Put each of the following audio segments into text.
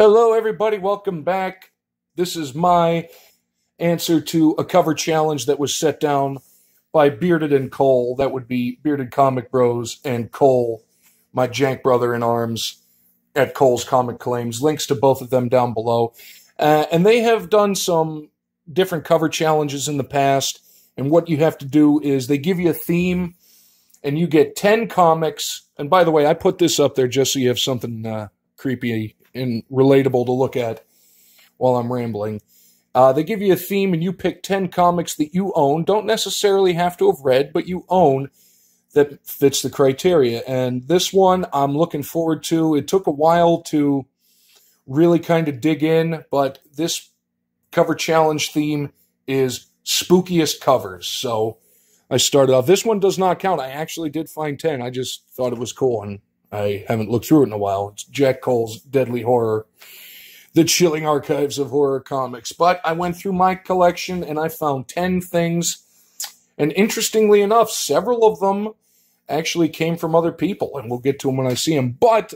Hello, everybody. Welcome back. This is my answer to a cover challenge that was set down by Bearded and Cole. That would be Bearded Comic Bros and Cole, my jank brother in arms at Cole's Comic Claims. Links to both of them down below. And they have done some different cover challenges in the past. And what you have to do is they give you a theme and you get 10 comics. And by the way, I put this up there just so you have something creepy and relatable to look at while I'm rambling. They give you a theme and you pick 10 comics that you own, don't necessarily have to have read, but you own, that fits the criteria. And this one I'm looking forward to. It took a while to really kind of dig in, but this cover challenge theme is spookiest covers. So I started off. This one does not count. I actually did find 10. I just thought it was cool and I haven't looked through it in a while. It's Jack Cole's Deadly Horror, The Chilling Archives of Horror Comics. But I went through my collection and I found 10 things. And interestingly enough, several of them actually came from other people. And we'll get to them when I see them. But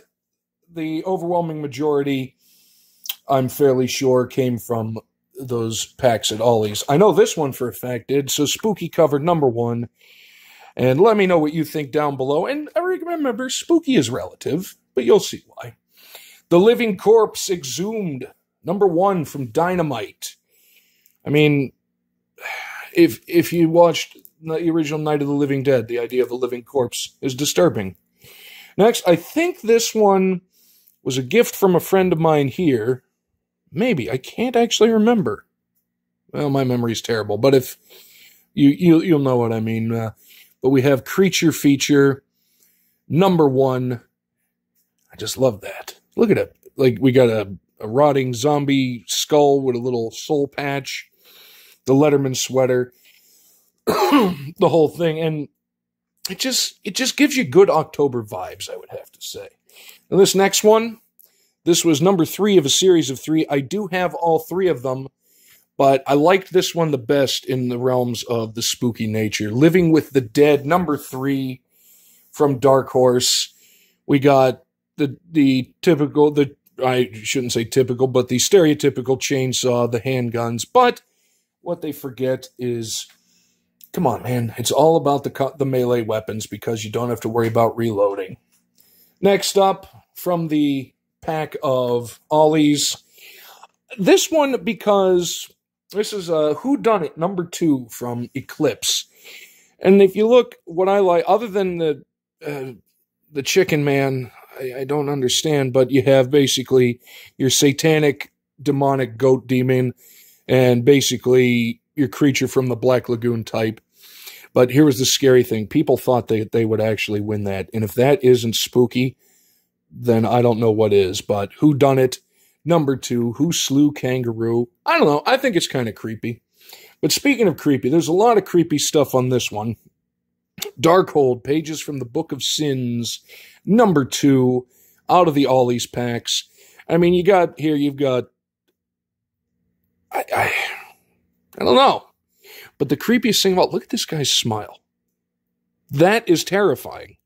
the overwhelming majority, I'm fairly sure, came from those packs at Ollie's. I know this one for a fact did. So spooky cover number one. And let me know what you think down below. And remember, spooky is relative, but you'll see why. The Living Corpse Exhumed, number one from Dynamite. I mean, if you watched the original Night of the Living Dead, the idea of a living corpse is disturbing. Next, I think this one was a gift from a friend of mine here. Maybe. I can't actually remember. Well, my memory's terrible, but if you'll know what I mean. But we have Creature Feature, number one. I just love that. Look at it. Like, we got a rotting zombie skull with a little soul patch, the Letterman sweater, the whole thing. And it just gives you good October vibes, I would have to say. Now, this next one, this was number three of a series of three. I do have all three of them, but I liked this one the best in the realms of the spooky nature. Living with the Dead, number three from Dark Horse. We got I shouldn't say typical, but the stereotypical chainsaw, the handguns. But what they forget is, come on, man, it's all about the melee weapons because you don't have to worry about reloading. Next up from the pack of Ollie's. This one, because this is Who Done It, number two from Eclipse. And if you look, what I like, other than the Chicken Man, I don't understand, but you have basically your satanic, demonic goat demon, and basically your creature from the Black Lagoon type. But here was the scary thing. People thought that they would actually win that. And if that isn't spooky, then I don't know what is. But Who Done It, number two, Who Slew Kangaroo. I don't know. I think it's kind of creepy. But speaking of creepy, there's a lot of creepy stuff on this one. Darkhold, Pages from the Book of Sins, number two, out of the Ollie's packs. I mean, you've got, I don't know, but the creepiest thing about, look at this guy's smile. That is terrifying.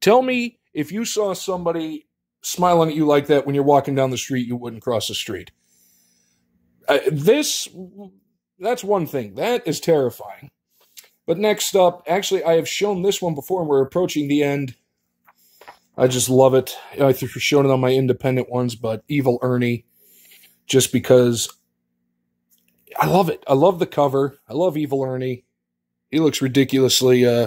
Tell me if you saw somebody smiling at you like that when you're walking down the street, you wouldn't cross the street. That's one thing. That is terrifying. But next up, actually, I have shown this one before, and we're approaching the end. I just love it. I've shown it on my independent ones, but Evil Ernie, just because I love it. I love the cover. I love Evil Ernie. He looks ridiculously, yeah.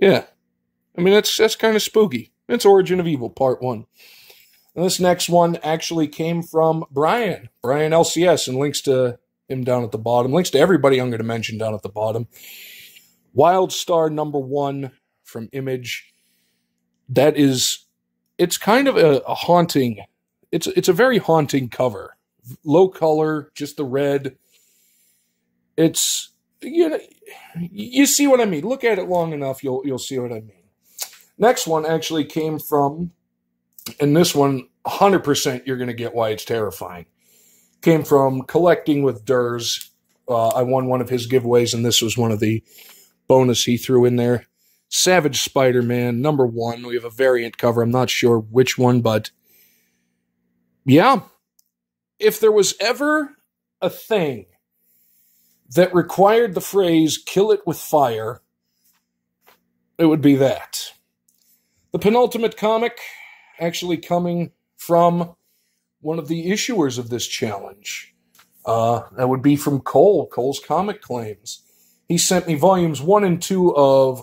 I mean, that's kind of spooky. It's Origin of Evil, Part 1. And this next one actually came from Brian LCS, and links to him down at the bottom. Links to everybody I'm going to mention down at the bottom. Wildstar number one from Image. That is, it's kind of a haunting, it's a very haunting cover. Low color, just the red. It's, you know, you see what I mean. Look at it long enough, you'll see what I mean. Next one actually came from, and this one, 100% you're going to get why it's terrifying. Came from Collecting with Durs. I won one of his giveaways, and this was one of the bonus he threw in there. Savage Spider-Man, number one. We have a variant cover. I'm not sure which one, but Yeah. If there was ever a thing that required the phrase, kill it with fire, it would be that. The penultimate comic, actually coming from one of the issuers of this challenge, that would be from Cole's Comic Claims. He sent me volumes 1 and 2 of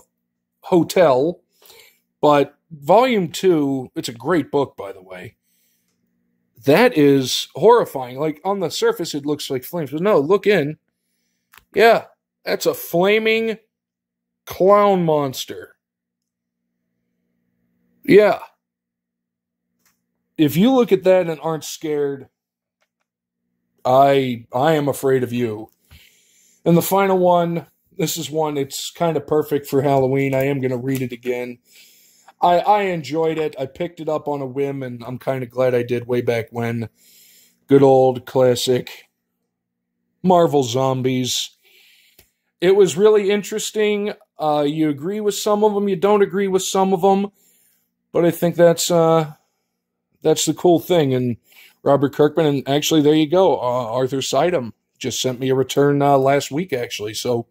Hotel, but volume 2, it's a great book, by the way. That is horrifying. Like, on the surface, it looks like flames, but no, look in. Yeah, that's a flaming clown monster. Yeah. If you look at that and aren't scared, I am afraid of you. And the final one, this is one, it's kind of perfect for Halloween. I am going to read it again. I enjoyed it. I picked it up on a whim, and I'm kind of glad I did way back when. Good old classic Marvel Zombies. It was really interesting. You agree with some of them. You don't agree with some of them. But I think that's the cool thing. And Robert Kirkman, and actually, there you go, Arthur Seidem just sent me a return last week, actually. So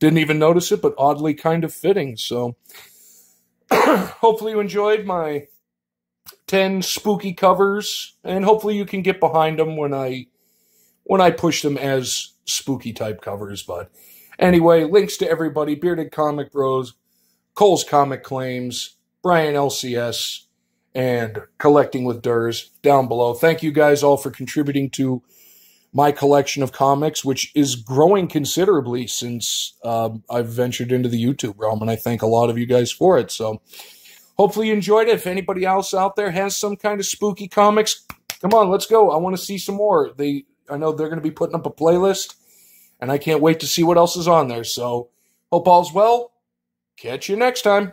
didn't even notice it, but oddly kind of fitting. So hopefully you enjoyed my 10 spooky covers, and hopefully you can get behind them when I push them as spooky type covers. But anyway, links to everybody: Bearded Comic Bros, Cole's Comic Claims, Brian LCS, and Collecting with Durs down below. Thank you guys all for contributing to my collection of comics, which is growing considerably since I've ventured into the YouTube realm, and I thank a lot of you guys for it. So hopefully you enjoyed it. If anybody else out there has some kind of spooky comics, come on, let's go. I want to see some more. I know they're going to be putting up a playlist, and I can't wait to see what else is on there. So hope all's well. Catch you next time.